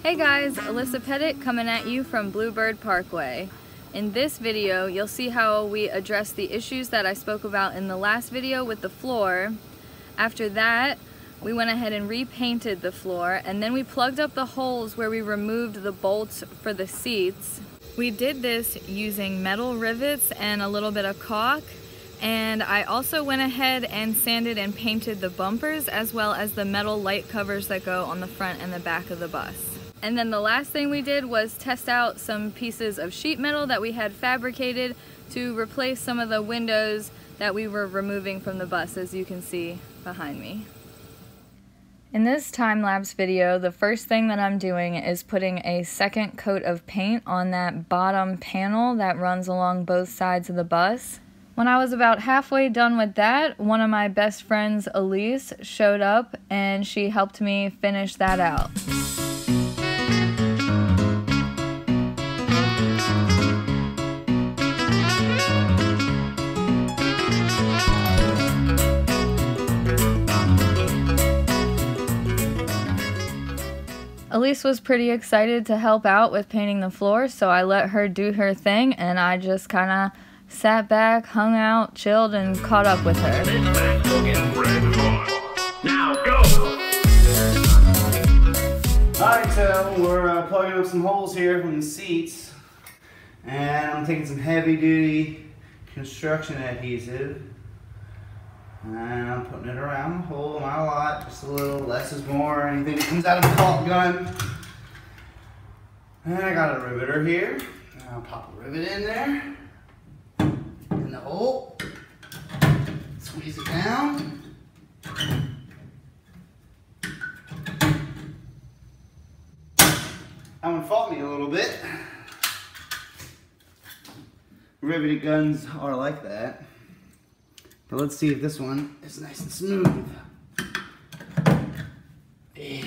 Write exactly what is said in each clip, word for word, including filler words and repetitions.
Hey guys, Alyssa Pettit coming at you from Bluebird Parkway. In this video, you'll see how we address the issues that I spoke about in the last video with the floor. After that, we went ahead and repainted the floor, and then we plugged up the holes where we removed the bolts for the seats. We did this using metal rivets and a little bit of caulk, and I also went ahead and sanded and painted the bumpers as well as the metal light covers that go on the front and the back of the bus. And then the last thing we did was test out some pieces of sheet metal that we had fabricated to replace some of the windows that we were removing from the bus, as you can see behind me. In this time-lapse video, the first thing that I'm doing is putting a second coat of paint on that bottom panel that runs along both sides of the bus. When I was about halfway done with that, one of my best friends, Elise, showed up and she helped me finish that out. Elise was pretty excited to help out with painting the floor, so I let her do her thing and I just kind of sat back, hung out, chilled, and caught up with her. Now go! Alright, so we're uh, plugging up some holes here from the seats, and I'm taking some heavy duty construction adhesive and I'm putting it around the hole in my lot, just a little, less is more, anything that comes out of the caulk gun. And I got a riveter here, and I'll pop a rivet in there, in the hole, squeeze it down. That one fought me a little bit. Riveted guns are like that. But let's see if this one is nice and smooth. Yeah.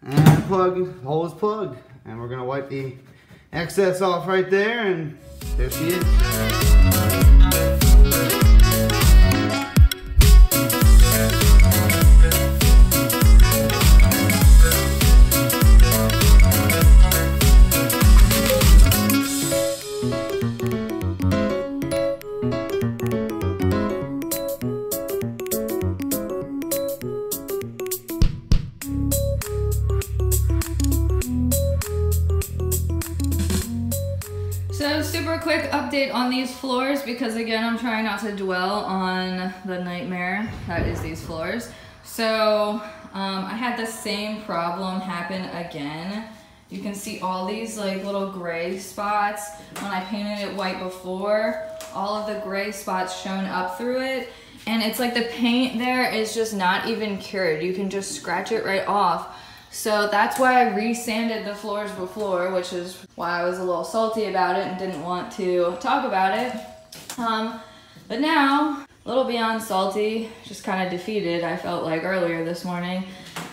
And plug, hole is plugged. And we're gonna wipe the excess off right there, and there she is. Super quick update on these floors, because again I'm trying not to dwell on the nightmare that is these floors. So um, I had the same problem happen again. You can see all these like little gray spots. When I painted it white before, all of the gray spots shone up through it, and it's like the paint there is just not even cured. You can just scratch it right off. So that's why I re-sanded the floors before, which is why I was a little salty about it and didn't want to talk about it. Um, but now, a little beyond salty, just kind of defeated, I felt like earlier this morning.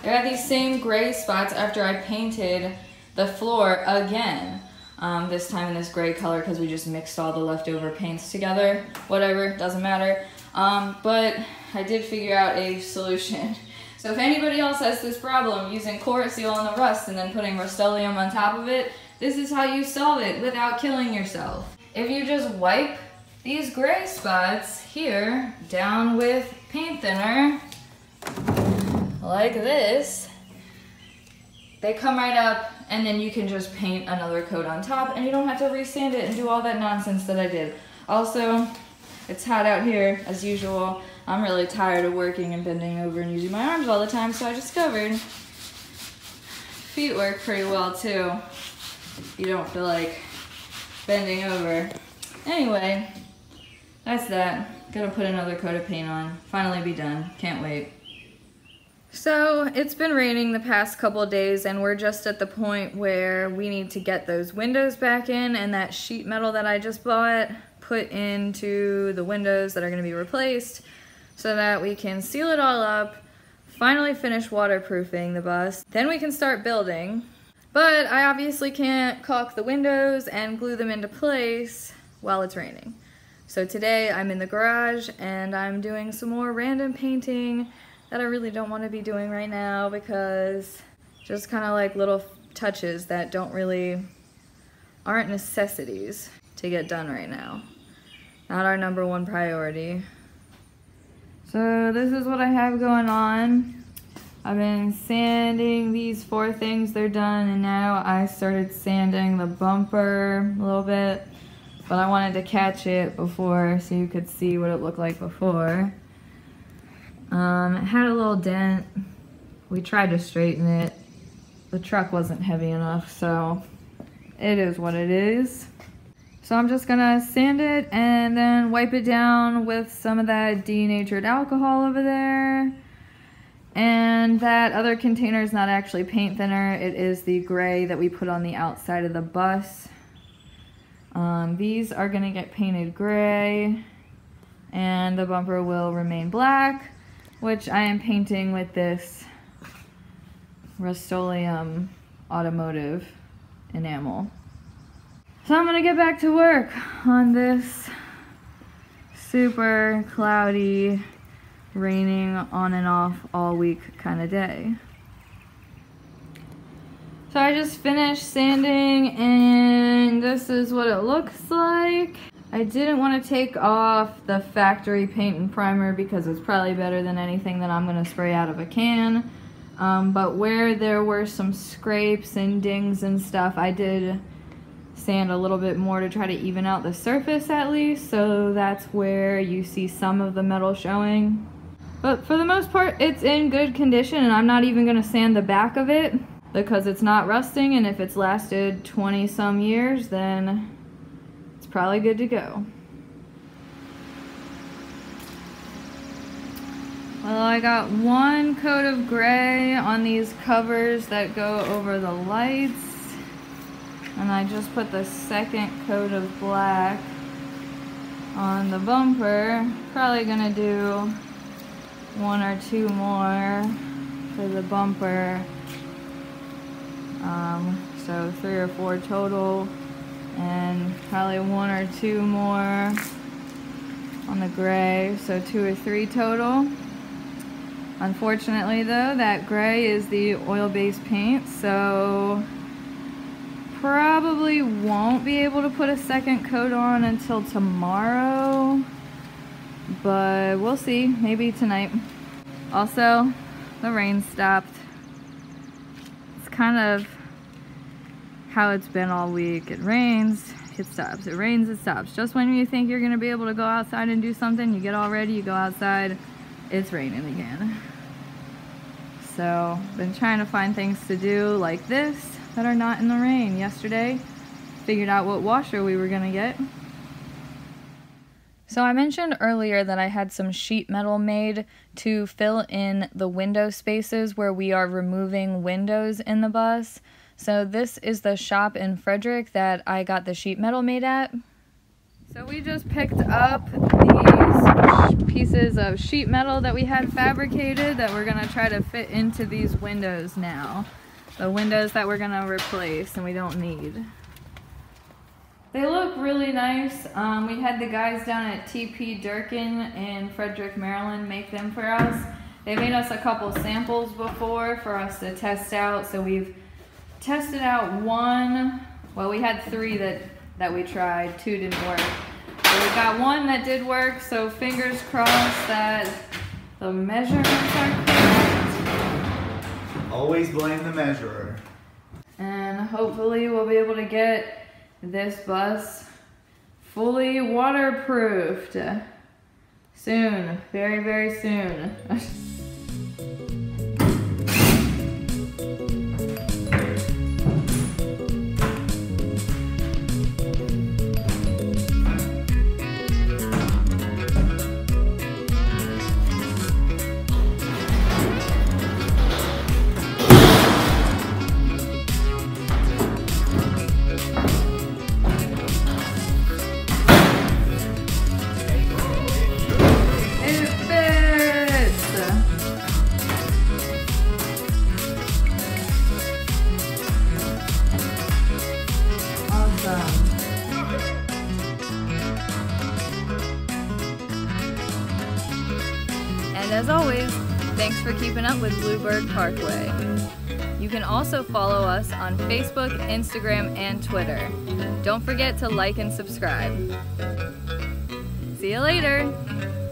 There are these same gray spots after I painted the floor again. Um, this time in this gray color, because we just mixed all the leftover paints together. Whatever, doesn't matter. Um, but I did figure out a solution. So if anybody else has this problem, using quart seal on the rust and then putting Rust-Oleum on top of it, this is how you solve it without killing yourself. If you just wipe these gray spots here down with paint thinner, like this, they come right up, and then you can just paint another coat on top and you don't have to re-sand it and do all that nonsense that I did. Also, it's hot out here as usual. I'm really tired of working and bending over and using my arms all the time, so I discovered feet work pretty well too. You don't feel like bending over. Anyway, that's that. Gonna put another coat of paint on. Finally be done. Can't wait. So it's been raining the past couple days, and we're just at the point where we need to get those windows back in, and that sheet metal that I just bought put into the windows that are gonna be replaced, so that we can seal it all up, finally finish waterproofing the bus, then we can start building. But I obviously can't caulk the windows and glue them into place while it's raining. So today I'm in the garage and I'm doing some more random painting that I really don't want to be doing right now, because just kind of like little touches that don't really, aren't necessities to get done right now. Not our number one priority. So this is what I have going on. I've been sanding these four things, they're done, and now I started sanding the bumper a little bit, but I wanted to catch it before so you could see what it looked like before. Um, it had a little dent. We tried to straighten it. The truck wasn't heavy enough, so it is what it is. So I'm just gonna sand it and then wipe it down with some of that denatured alcohol over there. And that other container is not actually paint thinner, it is the gray that we put on the outside of the bus. Um, these are going to get painted gray, and the bumper will remain black, which I am painting with this Rust-Oleum automotive enamel. So I'm going to get back to work on this super cloudy, raining on and off all week kind of day. So I just finished sanding and this is what it looks like. I didn't want to take off the factory paint and primer because it's probably better than anything that I'm going to spray out of a can. Um, but where there were some scrapes and dings and stuff, I did sand a little bit more to try to even out the surface at least. So that's where you see some of the metal showing. But for the most part, it's in good condition, and I'm not even going to sand the back of it because it's not rusting, and if it's lasted twenty some years, then it's probably good to go. Well, I got one coat of gray on these covers that go over the lights, and I just put the second coat of black on the bumper. Probably gonna do one or two more for the bumper. Um, so three or four total, and probably one or two more on the gray, so two or three total. Unfortunately though, that gray is the oil-based paint, so probably won't be able to put a second coat on until tomorrow, but we'll see, maybe tonight. Also, the rain stopped. Kind of how it's been all week. It rains, it stops, it rains, it stops. Just when you think you're gonna be able to go outside and do something, you get all ready, you go outside, it's raining again. So, been trying to find things to do like this that are not in the rain. Yesterday, figured out what washer we were gonna get. So I mentioned earlier that I had some sheet metal made to fill in the window spaces where we are removing windows in the bus. So this is the shop in Frederick that I got the sheet metal made at. So we just picked up these pieces of sheet metal that we had fabricated that we're gonna try to fit into these windows now. The windows that we're gonna replace and we don't need. They look really nice. Um, we had the guys down at T P Durkin in Frederick, Maryland make them for us. They made us a couple samples before for us to test out. So we've tested out one. Well, we had three that, that we tried. Two didn't work. So we got one that did work. So fingers crossed that the measurements are correct. Always blame the measurer. And hopefully we'll be able to get this bus fully waterproofed soon, very, very soon. Yeah. And as always, thanks for keeping up with Bluebird Parkway. You can also follow us on Facebook, Instagram, and Twitter. Don't forget to like and subscribe. See you later!